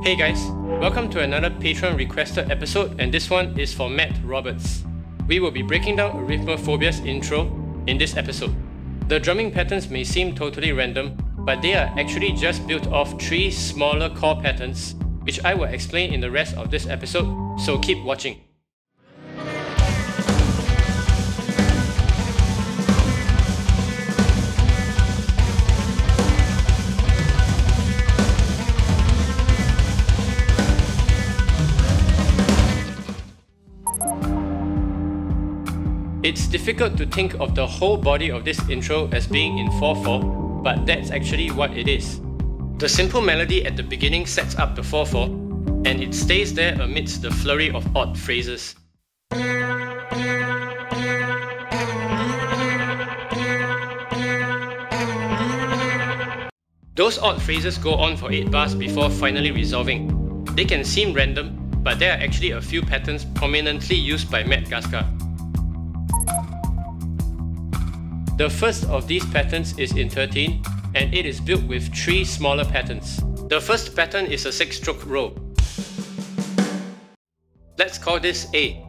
Hey guys, welcome to another Patreon requested episode, and this one is for Matt Roberts. We will be breaking down Arithmophobia's intro in this episode. The drumming patterns may seem totally random, but they are actually just built off three smaller core patterns, which I will explain in the rest of this episode, so keep watching. It's difficult to think of the whole body of this intro as being in 4-4, but that's actually what it is. The simple melody at the beginning sets up the 4-4, and it stays there amidst the flurry of odd phrases. Those odd phrases go on for 8 bars before finally resolving. They can seem random, but there are actually a few patterns prominently used by Matt Garstka. The first of these patterns is in 13, and it is built with 3 smaller patterns. The first pattern is a 6-stroke roll. Let's call this A.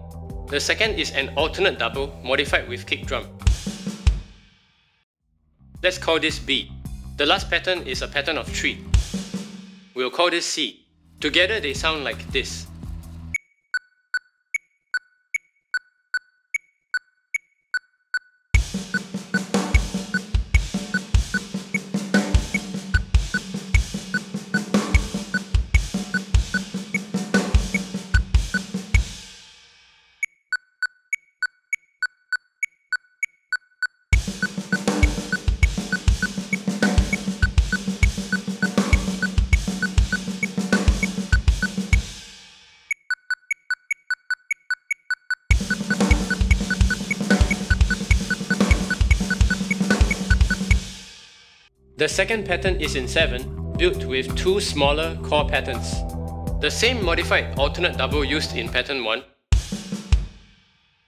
The second is an alternate double modified with kick drum. Let's call this B. The last pattern is a pattern of 3. We'll call this C. Together they sound like this. The second pattern is in 7, built with 2 smaller core patterns. The same modified alternate double used in pattern 1,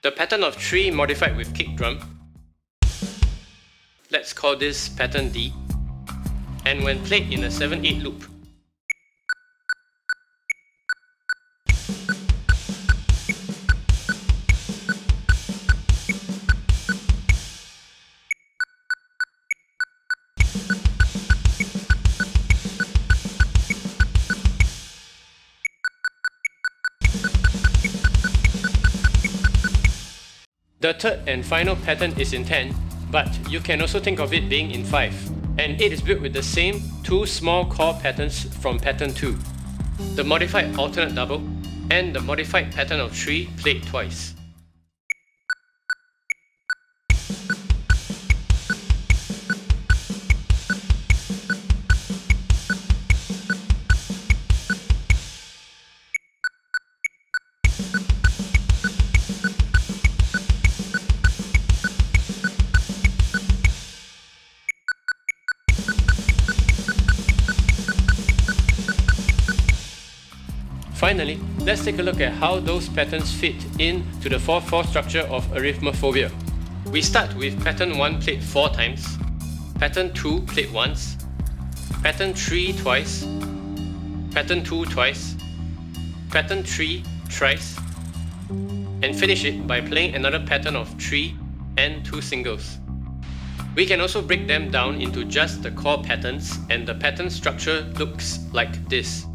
the pattern of 3 modified with kick drum, let's call this pattern D, and when played in a 7-8 loop. The third and final pattern is in 10, but you can also think of it being in 5, and it is built with the same 2 small core patterns from pattern 2, the modified alternate double, and the modified pattern of 3 played twice. Finally, let's take a look at how those patterns fit in to the 4-4 structure of Arithmophobia. We start with pattern 1 played 4 times, pattern 2 played once, pattern 3 twice, pattern 2 twice, pattern 3 thrice, and finish it by playing another pattern of 3 and 2 singles. We can also break them down into just the core patterns, and the pattern structure looks like this.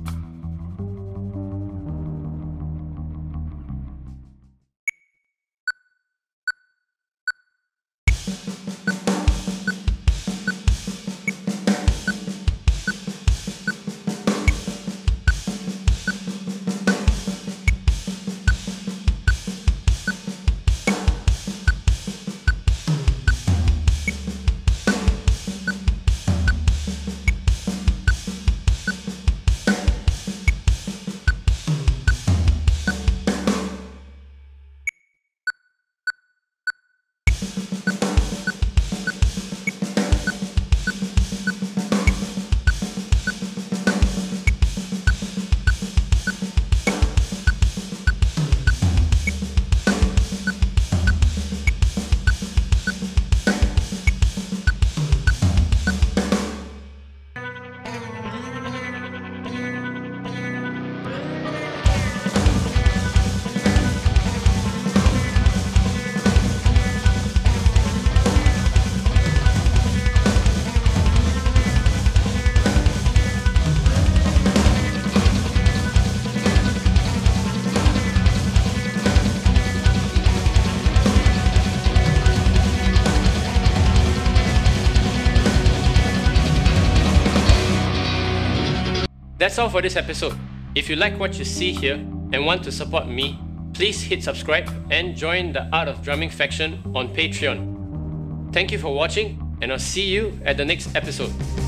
That's all for this episode. If you like what you see here and want to support me, please hit subscribe and join the Art of Drumming faction on Patreon. Thank you for watching, and I'll see you at the next episode.